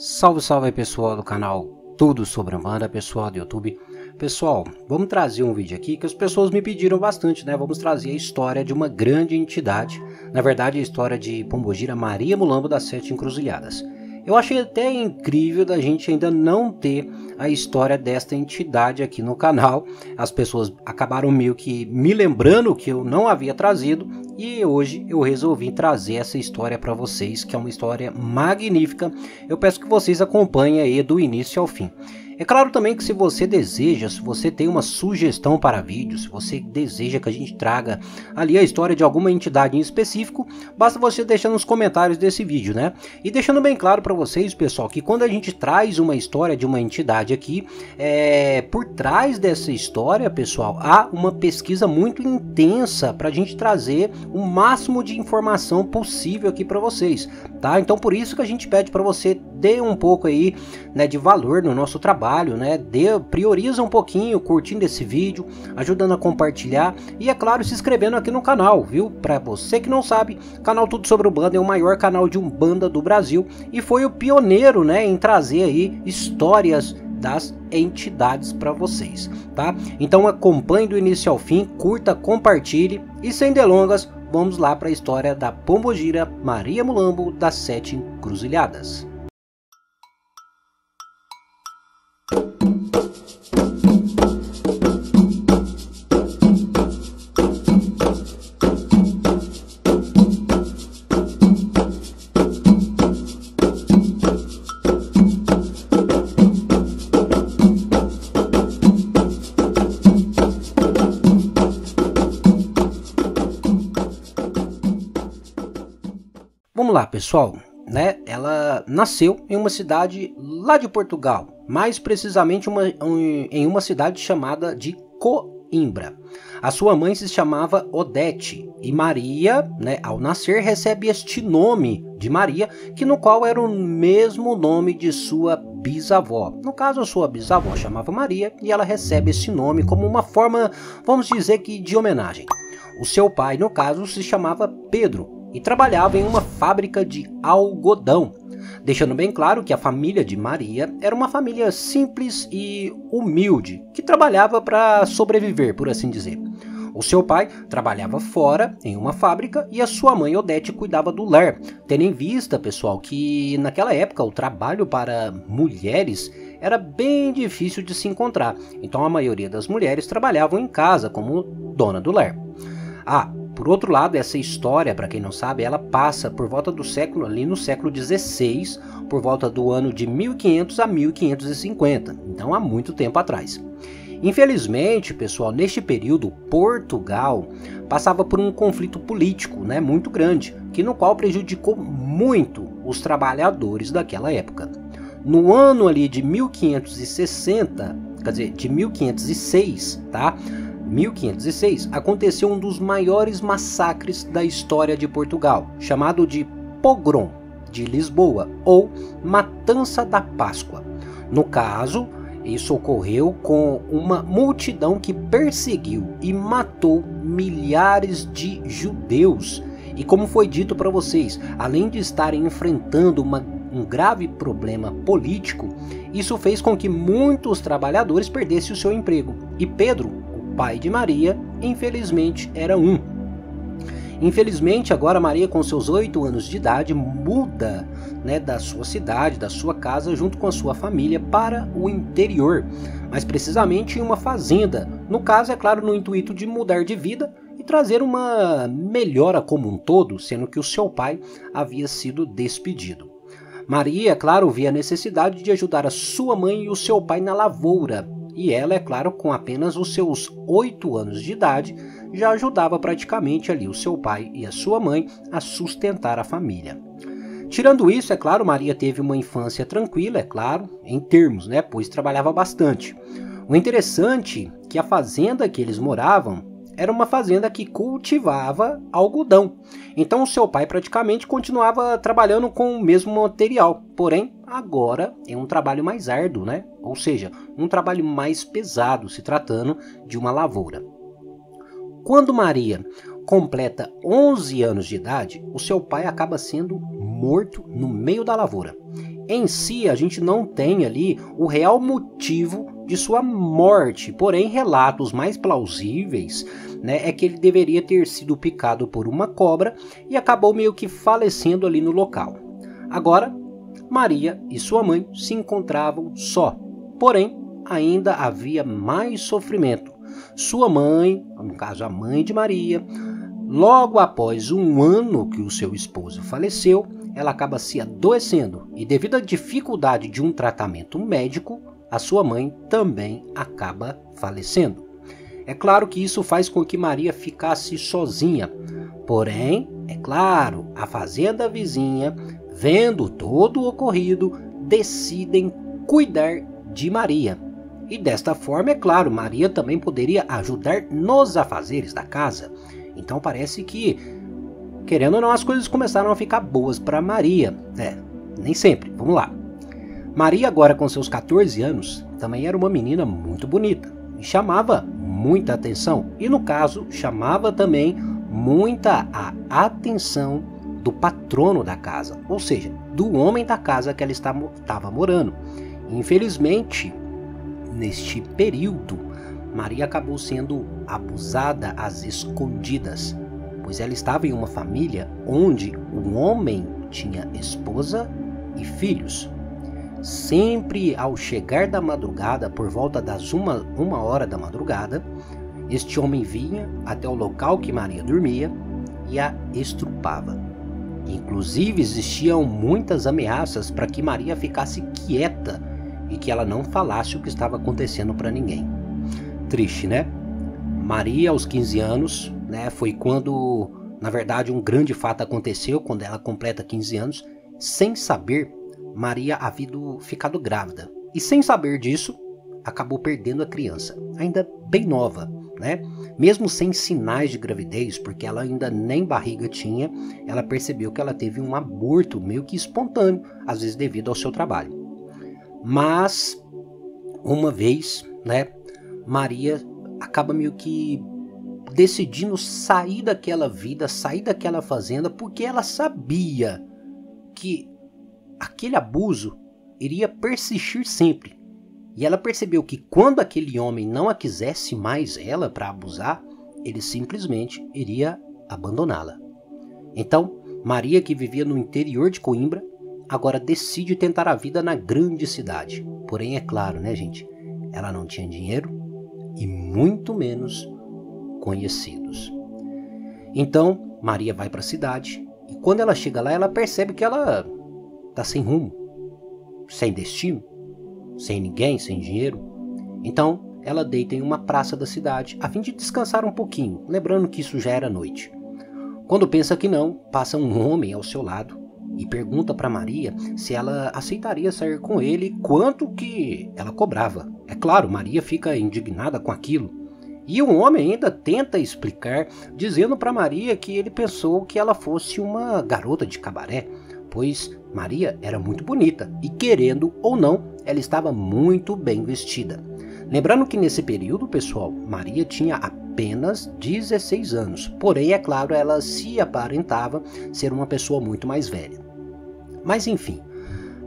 Salve, salve pessoal do canal Tudo Sobre a Umbanda, pessoal do YouTube. Pessoal, vamos trazer um vídeo aqui que as pessoas me pediram bastante, né? Vamos trazer a história de uma grande entidade, na verdade a história de Pombogira Maria Mulambo das Sete Encruzilhadas. Eu achei até incrível da gente ainda não ter a história desta entidade aqui no canal. As pessoas acabaram meio que me lembrando que eu não havia trazido e hoje eu resolvi trazer essa história para vocês, que é uma história magnífica. Eu peço que vocês acompanhem aí do início ao fim. É claro também que se você deseja, se você tem uma sugestão para vídeo, se você deseja que a gente traga ali a história de alguma entidade em específico, basta você deixar nos comentários desse vídeo, né? E deixando bem claro para vocês, pessoal, que quando a gente traz uma história de uma entidade aqui, por trás dessa história, pessoal, há uma pesquisa muito intensa para a gente trazer o máximo de informação possível aqui para vocês, tá? Então por isso que a gente pede para você dê um pouco aí, né, de valor no nosso trabalho, né? Prioriza um pouquinho curtindo esse vídeo, ajudando a compartilhar e, é claro, se inscrevendo aqui no canal, viu? Para você que não sabe, o canal Tudo Sobre a Umbanda é o maior canal de Umbanda do Brasil e foi o pioneiro, né, em trazer aí histórias das entidades para vocês, tá? Então acompanhe do início ao fim, curta, compartilhe e, sem delongas, vamos lá para a história da Pombogira Maria Mulambo das Sete Encruzilhadas. Vamos lá, pessoal, né? Ela nasceu em uma cidade lá de Portugal, mais precisamente em uma cidade chamada de Coimbra. A sua mãe se chamava Odete e Maria, né, ao nascer, recebe este nome de Maria, que no qual era o mesmo nome de sua bisavó. No caso, a sua bisavó chamava Maria e ela recebe esse nome como uma forma, vamos dizer que de homenagem. O seu pai, no caso, se chamava Pedro e trabalhava em uma fábrica de algodão, deixando bem claro que a família de Maria era uma família simples e humilde, que trabalhava para sobreviver, por assim dizer. O seu pai trabalhava fora, em uma fábrica, e a sua mãe, Odete, cuidava do lar, tendo em vista, pessoal, que naquela época o trabalho para mulheres era bem difícil de se encontrar, então a maioria das mulheres trabalhavam em casa como dona do lar. Por outro lado, essa história, para quem não sabe, ela passa por volta do século, ali no século XVI, por volta do ano de 1500 a 1550, então há muito tempo atrás. Infelizmente, pessoal, neste período, Portugal passava por um conflito político, né, muito grande, que no qual prejudicou muito os trabalhadores daquela época. No ano ali de 1560, quer dizer, de 1506, tá? 1506 aconteceu um dos maiores massacres da história de Portugal, chamado de Pogrom de Lisboa ou Matança da Páscoa. No caso, isso ocorreu com uma multidão que perseguiu e matou milhares de judeus. E como foi dito para vocês, além de estarem enfrentando um grave problema político, isso fez com que muitos trabalhadores perdessem o seu emprego. E Pedro, pai de Maria, infelizmente era um. Infelizmente, agora Maria, com seus 8 anos de idade, muda, né, da sua cidade, da sua casa, junto com a sua família, para o interior, mas precisamente em uma fazenda. No caso, é claro, no intuito de mudar de vida e trazer uma melhora como um todo, sendo que o seu pai havia sido despedido. Maria, é claro, via a necessidade de ajudar a sua mãe e o seu pai na lavoura. E ela, é claro, com apenas os seus 8 anos de idade, já ajudava praticamente ali o seu pai e a sua mãe a sustentar a família. Tirando isso, é claro, Maria teve uma infância tranquila, é claro, em termos, né, pois trabalhava bastante. O interessante é que a fazenda que eles moravam era uma fazenda que cultivava algodão. Então o seu pai praticamente continuava trabalhando com o mesmo material, porém agora é um trabalho mais árduo, né? Ou seja, um trabalho mais pesado, se tratando de uma lavoura. Quando Maria completa 11 anos de idade, o seu pai acaba sendo morto no meio da lavoura. em si a gente não tem ali o real motivo de sua morte, porém relatos mais plausíveis, né, é que ele deveria ter sido picado por uma cobra e acabou meio que falecendo ali no local. Agora, Maria e sua mãe se encontravam só, porém ainda havia mais sofrimento. Sua mãe, no caso a mãe de Maria, logo após um ano que o seu esposo faleceu, ela acaba se adoecendo e devido à dificuldade de um tratamento médico, a sua mãe também acaba falecendo. É claro que isso faz com que Maria ficasse sozinha, porém, é claro, a fazenda vizinha, vendo todo o ocorrido, decidem cuidar de Maria. E desta forma, é claro, Maria também poderia ajudar nos afazeres da casa. Então parece que, querendo ou não, as coisas começaram a ficar boas para Maria. É, nem sempre, vamos lá. Maria agora com seus 14 anos também era uma menina muito bonita e chamava muita atenção e no caso chamava também muita a atenção do patrono da casa, ou seja, do homem da casa que ela estava morando. Infelizmente, neste período, Maria acabou sendo abusada às escondidas, pois ela estava em uma família onde o homem tinha esposa e filhos. Sempre ao chegar da madrugada, por volta das uma hora da madrugada, este homem vinha até o local que Maria dormia e a estrupava. Inclusive existiam muitas ameaças para que Maria ficasse quieta e que ela não falasse o que estava acontecendo para ninguém. Triste, né? Maria, aos 15 anos, né, foi quando, na verdade, um grande fato aconteceu, quando ela completa 15 anos, sem saber, Maria havia ficado grávida e sem saber disso acabou perdendo a criança, ainda bem nova, né? Mesmo sem sinais de gravidez, porque ela ainda nem barriga tinha, ela percebeu que ela teve um aborto meio que espontâneo, às vezes devido ao seu trabalho. Mas uma vez, né, Maria acaba meio que decidindo sair daquela vida, sair daquela fazenda, porque ela sabia que aquele abuso iria persistir sempre. E ela percebeu que quando aquele homem não a quisesse mais ela para abusar, ele simplesmente iria abandoná-la. Então, Maria, que vivia no interior de Coimbra, agora decide tentar a vida na grande cidade. Porém, é claro, né, gente? Ela não tinha dinheiro e muito menos conhecidos. Então, Maria vai para a cidade e quando ela chega lá, ela percebe que ela tá sem rumo, sem destino, sem ninguém, sem dinheiro. Então ela deita em uma praça da cidade a fim de descansar um pouquinho, lembrando que isso já era noite. Quando pensa que não, passa um homem ao seu lado e pergunta para Maria se ela aceitaria sair com ele e quanto que ela cobrava. É claro, Maria fica indignada com aquilo. E o homem ainda tenta explicar, dizendo para Maria que ele pensou que ela fosse uma garota de cabaré, pois Maria era muito bonita e, querendo ou não, ela estava muito bem vestida. Lembrando que nesse período, pessoal, Maria tinha apenas 16 anos, porém, é claro, ela se aparentava ser uma pessoa muito mais velha. Mas enfim,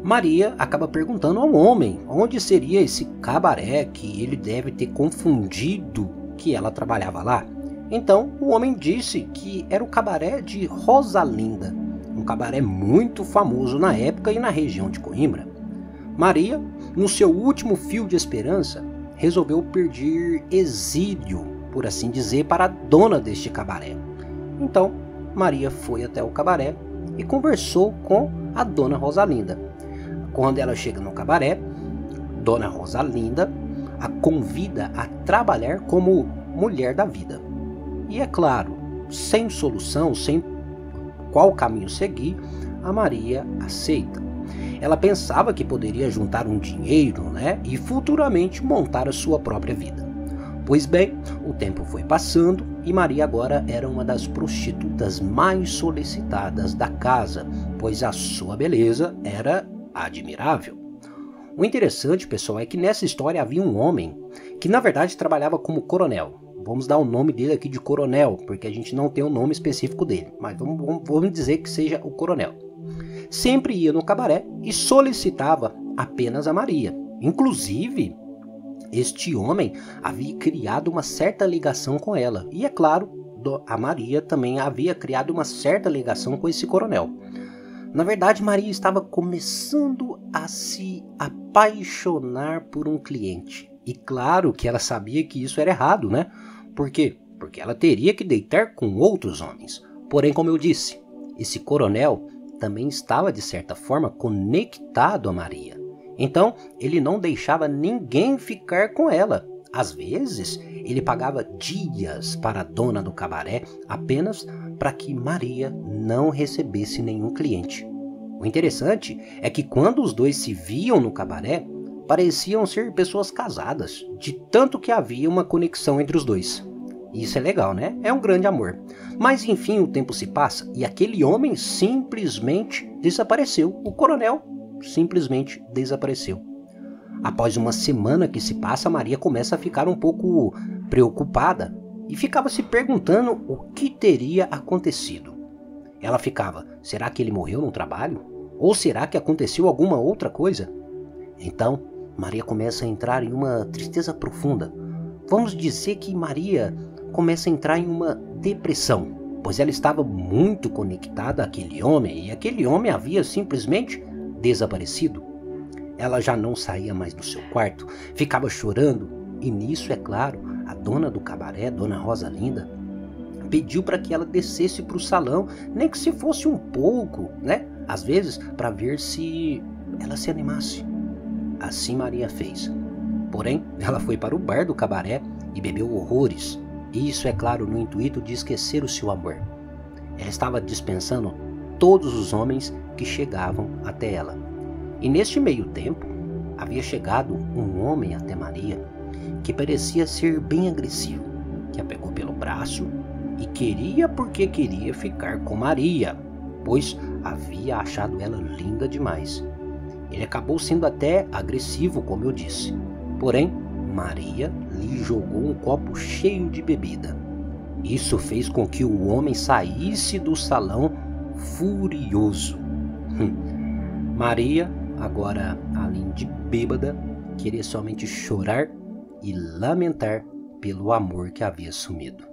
Maria acaba perguntando ao homem onde seria esse cabaré que ele deve ter confundido que ela trabalhava lá. Então, o homem disse que era o cabaré de Rosalinda, um cabaré muito famoso na época e na região de Coimbra. Maria, no seu último fio de esperança, resolveu pedir exílio, por assim dizer, para a dona deste cabaré. Então, Maria foi até o cabaré e conversou com a dona Rosalinda. Quando ela chega no cabaré, dona Rosalinda a convida a trabalhar como mulher da vida. E é claro, sem solução, sem qual caminho seguir, a Maria aceita. Ela pensava que poderia juntar um dinheiro, né, e futuramente montar a sua própria vida. Pois bem, o tempo foi passando e Maria agora era uma das prostitutas mais solicitadas da casa, pois a sua beleza era admirável. O interessante, pessoal, é que nessa história havia um homem que na verdade trabalhava como coronel. Vamos dar o nome dele aqui de coronel, porque a gente não tem um nome específico dele, mas vamos dizer que seja o coronel. sempre ia no cabaré e solicitava apenas a Maria. Inclusive, este homem havia criado uma certa ligação com ela. E é claro, a Maria também havia criado uma certa ligação com esse coronel. Na verdade, Maria estava começando a se apaixonar por um cliente. E claro que ela sabia que isso era errado, né? Por quê? Porque ela teria que deitar com outros homens. Porém, como eu disse, esse coronel também estava, de certa forma, conectado a Maria. Então, ele não deixava ninguém ficar com ela. Às vezes, ele pagava dias para a dona do cabaré apenas para que Maria não recebesse nenhum cliente. O interessante é que quando os dois se viam no cabaré, pareciam ser pessoas casadas, de tanto que havia uma conexão entre os dois. Isso é legal, né? É um grande amor. Mas enfim, o tempo se passa e aquele homem simplesmente desapareceu. O coronel simplesmente desapareceu. Após uma semana que se passa, Maria começa a ficar um pouco preocupada e ficava se perguntando o que teria acontecido. Ela ficava, será que ele morreu no trabalho? Ou será que aconteceu alguma outra coisa? Então, Maria começa a entrar em uma tristeza profunda. Vamos dizer que Maria começa a entrar em uma depressão, pois ela estava muito conectada àquele homem e aquele homem havia simplesmente desaparecido. Ela já não saía mais do seu quarto, ficava chorando. E nisso, é claro, a dona do cabaré, dona Rosalinda, pediu para que ela descesse para o salão, nem que se fosse um pouco, né? Às vezes, para ver se ela se animasse. Assim Maria fez. Porém, ela foi para o bar do cabaré e bebeu horrores. E isso, é claro, no intuito de esquecer o seu amor. Ela estava dispensando todos os homens que chegavam até ela. E neste meio tempo, havia chegado um homem até Maria que parecia ser bem agressivo, que a pegou pelo braço e queria porque queria ficar com Maria, pois havia achado ela linda demais. Ele acabou sendo até agressivo, como eu disse. Porém, Maria lhe jogou um copo cheio de bebida. Isso fez com que o homem saísse do salão furioso. Maria, agora, além de bêbada, queria somente chorar e lamentar pelo amor que havia sumido.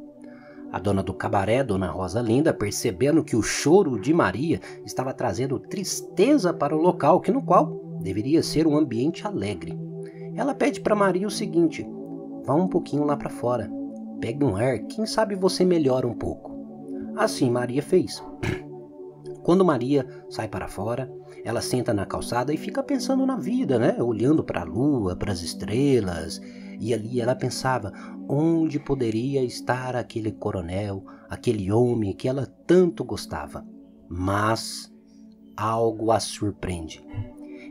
A dona do cabaré, dona Rosalinda, percebendo que o choro de Maria estava trazendo tristeza para o local, que no qual deveria ser um ambiente alegre. Ela pede para Maria o seguinte: vá um pouquinho lá para fora, pegue um ar, quem sabe você melhora um pouco. Assim Maria fez. Quando Maria sai para fora, ela senta na calçada e fica pensando na vida, né? Olhando para a lua, para as estrelas. E ali ela pensava, onde poderia estar aquele coronel, aquele homem que ela tanto gostava? Mas algo a surpreende.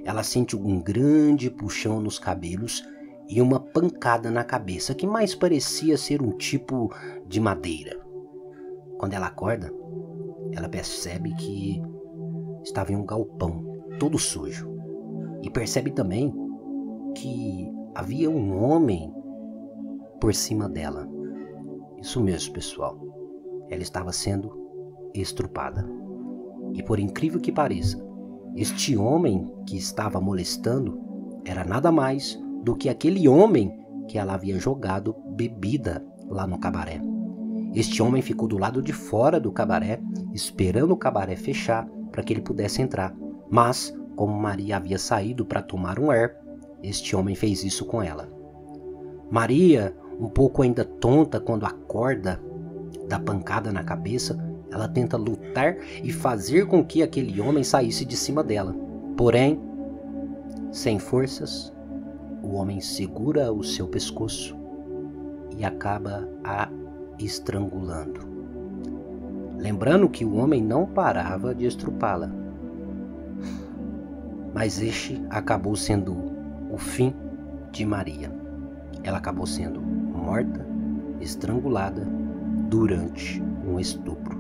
Ela sente um grande puxão nos cabelos e uma pancada na cabeça, que mais parecia ser um tipo de madeira. Quando ela acorda, ela percebe que estava em um galpão, todo sujo. E percebe também que havia um homem por cima dela. Isso mesmo, pessoal. Ela estava sendo estrupada. E por incrível que pareça, este homem que estava molestando era nada mais do que aquele homem que ela havia jogado bebida lá no cabaré. Este homem ficou do lado de fora do cabaré, esperando o cabaré fechar para que ele pudesse entrar. Mas, como Maria havia saído para tomar um ar, este homem fez isso com ela. Maria, um pouco ainda tonta quando acorda da pancada na cabeça, ela tenta lutar e fazer com que aquele homem saísse de cima dela. Porém, sem forças, o homem segura o seu pescoço e acaba a estrangulando. Lembrando que o homem não parava de estrupá-la. Mas este acabou sendo o fim de Maria. Ela acabou sendo morta, estrangulada, durante um estupro.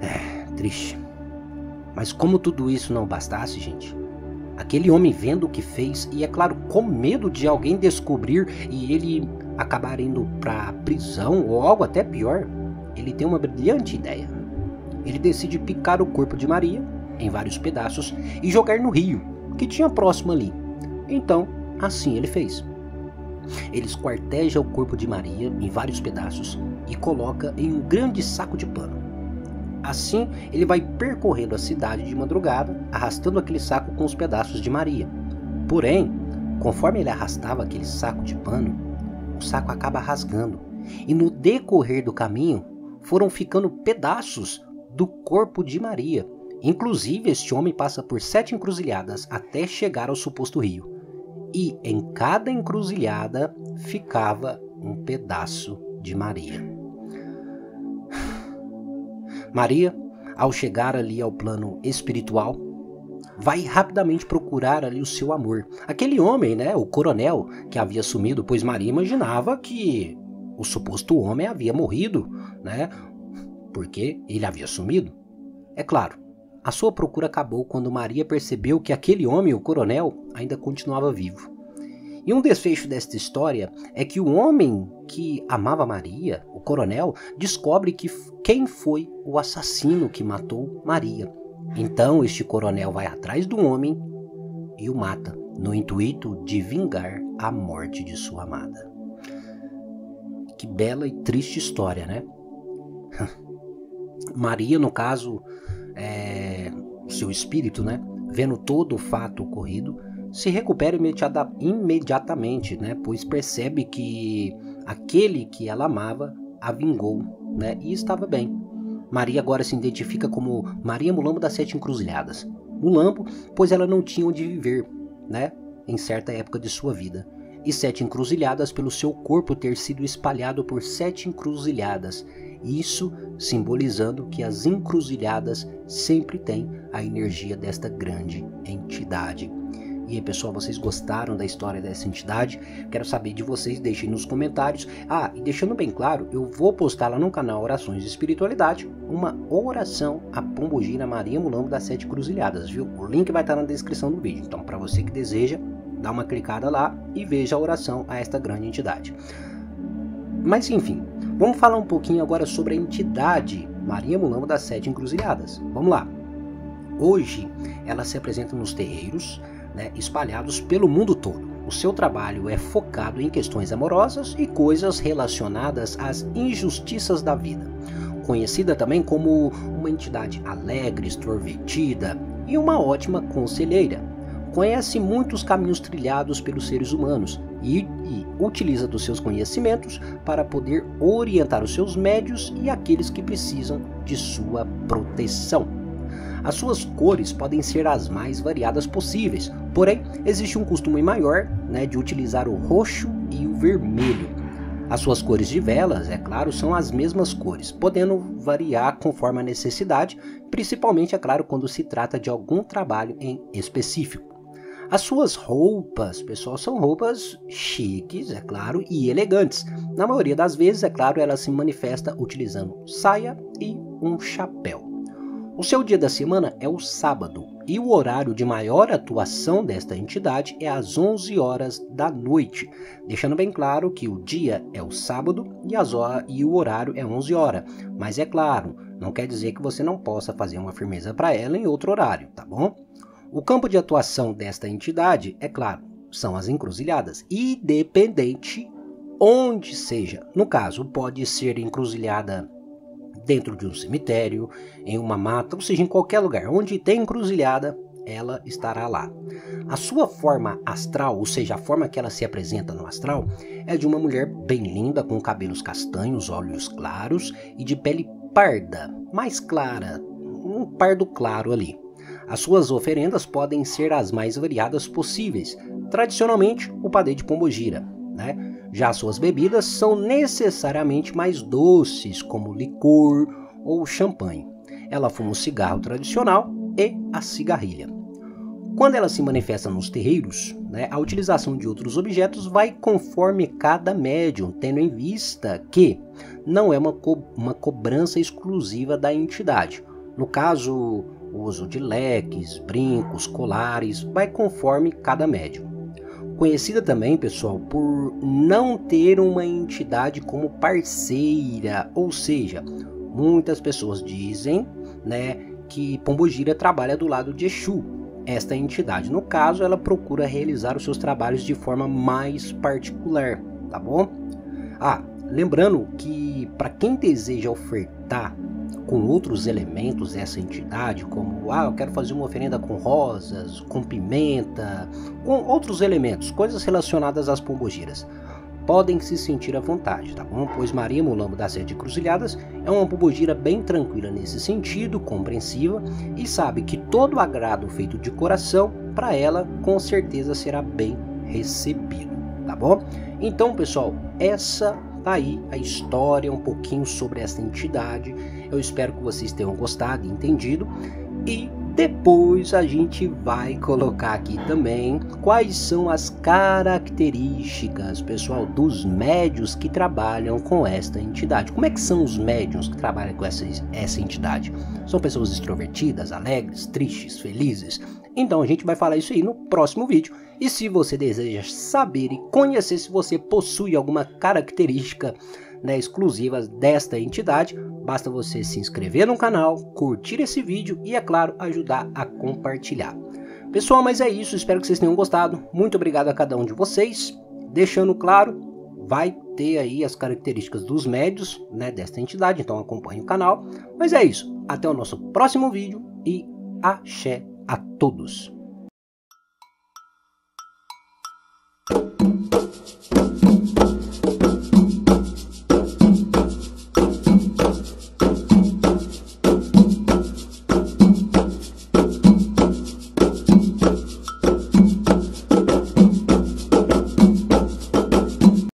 É triste. Mas como tudo isso não bastasse, gente, aquele homem vendo o que fez, e é claro, com medo de alguém descobrir e ele acabar indo para prisão ou algo até pior, ele tem uma brilhante ideia. ele decide picar o corpo de Maria em vários pedaços e jogar no rio que tinha próximo ali. Então, assim ele fez. Ele esquarteja o corpo de Maria em vários pedaços e coloca em um grande saco de pano. Assim, ele vai percorrendo a cidade de madrugada, arrastando aquele saco com os pedaços de Maria. Porém, conforme ele arrastava aquele saco de pano, o saco acaba rasgando, e no decorrer do caminho, foram ficando pedaços do corpo de Maria. Inclusive, este homem passa por 7 encruzilhadas até chegar ao suposto rio. E em cada encruzilhada ficava um pedaço de Maria. Maria, ao chegar ali ao plano espiritual, vai rapidamente procurar ali o seu amor. Aquele homem, né, o coronel, que havia sumido, pois Maria imaginava que o suposto homem havia morrido, né, porque ele havia sumido. É claro, a sua procura acabou quando Maria percebeu que aquele homem, o coronel, ainda continuava vivo. E um desfecho desta história é que o homem que amava Maria, o coronel, descobre que quem foi o assassino que matou Maria. Então este coronel vai atrás do homem e o mata, no intuito de vingar a morte de sua amada. Que bela e triste história, né? Maria, no caso, o seu espírito, né, vendo todo o fato ocorrido, se recupera imediatamente, né, pois percebe que aquele que ela amava a vingou, né, e estava bem. Maria agora se identifica como Maria Mulambo das Sete Encruzilhadas. Mulambo, pois ela não tinha onde viver, né, em certa época de sua vida. E 7 encruzilhadas pelo seu corpo ter sido espalhado por 7 encruzilhadas. Isso simbolizando que as encruzilhadas sempre têm a energia desta grande entidade. E aí, pessoal, vocês gostaram da história dessa entidade? Quero saber de vocês, deixem nos comentários. Ah, e deixando bem claro, eu vou postar lá no canal Orações de Espiritualidade uma oração à Pombogira Maria Mulambo das Sete Encruzilhadas, viu? O link vai estar na descrição do vídeo, então para você que deseja, dá uma clicada lá e veja a oração a esta grande entidade. Mas enfim, vamos falar um pouquinho agora sobre a entidade Maria Mulambo das Sete Encruzilhadas. Vamos lá. Hoje ela se apresenta nos terreiros, né, espalhados pelo mundo todo. O seu trabalho é focado em questões amorosas e coisas relacionadas às injustiças da vida. Conhecida também como uma entidade alegre, extrovertida e uma ótima conselheira. Conhece muitos caminhos trilhados pelos seres humanos e utiliza dos seus conhecimentos para poder orientar os seus médios e aqueles que precisam de sua proteção. As suas cores podem ser as mais variadas possíveis, porém existe um costume maior, né, de utilizar o roxo e o vermelho. As suas cores de velas, é claro, são as mesmas cores, podendo variar conforme a necessidade, principalmente, é claro, quando se trata de algum trabalho em específico. As suas roupas, pessoal, são roupas chiques, é claro, e elegantes. Na maioria das vezes, é claro, ela se manifesta utilizando saia e um chapéu. O seu dia da semana é o sábado e o horário de maior atuação desta entidade é às 11 horas da noite, deixando bem claro que o dia é o sábado e o horário é 11 horas, mas é claro, não quer dizer que você não possa fazer uma firmeza para ela em outro horário, tá bom? O campo de atuação desta entidade, é claro, são as encruzilhadas, independente onde seja. No caso, pode ser encruzilhada dentro de um cemitério, em uma mata, ou seja, em qualquer lugar onde tem encruzilhada, ela estará lá. A sua forma astral, ou seja, a forma que ela se apresenta no astral, é de uma mulher bem linda, com cabelos castanhos, olhos claros e de pele parda, mais clara, um pardo claro ali. As suas oferendas podem ser as mais variadas possíveis, tradicionalmente o padê de Pombogira, né? Já suas bebidas são necessariamente mais doces, como licor ou champanhe. Ela fuma o cigarro tradicional e a cigarrilha. Quando ela se manifesta nos terreiros, né, a utilização de outros objetos vai conforme cada médium, tendo em vista que não é uma cobrança exclusiva da entidade. No caso, o uso de leques, brincos, colares, vai conforme cada médium. Conhecida também, pessoal, por não ter uma entidade como parceira, ou seja, Muitas pessoas dizem, né, que Pombogira trabalha do lado de Exu. Esta entidade, no caso, ela procura realizar os seus trabalhos de forma mais particular, tá bom? Ah, lembrando que para quem deseja ofertar com outros elementos essa entidade, como eu quero fazer uma oferenda com rosas, com pimenta, com outros elementos, coisas relacionadas às pombogiras, podem se sentir à vontade, tá bom? Pois Maria Mulambo das Sete Encruzilhadas é uma pombogira bem tranquila nesse sentido, compreensiva, e sabe que todo agrado feito de coração para ela com certeza será bem recebido, tá bom? Então, pessoal, essa tá aí a história, um pouquinho sobre essa entidade. Eu espero que vocês tenham gostado e entendido. E depois a gente vai colocar aqui também quais são as características, pessoal, dos médiuns que trabalham com esta entidade. Como é que são os médiuns que trabalham com essa entidade? São pessoas extrovertidas, alegres, tristes, felizes? Então a gente vai falar isso aí no próximo vídeo. E se você deseja saber e conhecer se você possui alguma característica, né, exclusiva desta entidade, basta você se inscrever no canal, curtir esse vídeo e, é claro, ajudar a compartilhar. Pessoal, mas é isso. Espero que vocês tenham gostado. Muito obrigado a cada um de vocês. Deixando claro, vai ter aí as características dos médiuns, né, desta entidade. Então acompanhe o canal. Mas é isso. Até o nosso próximo vídeo e axé a todos.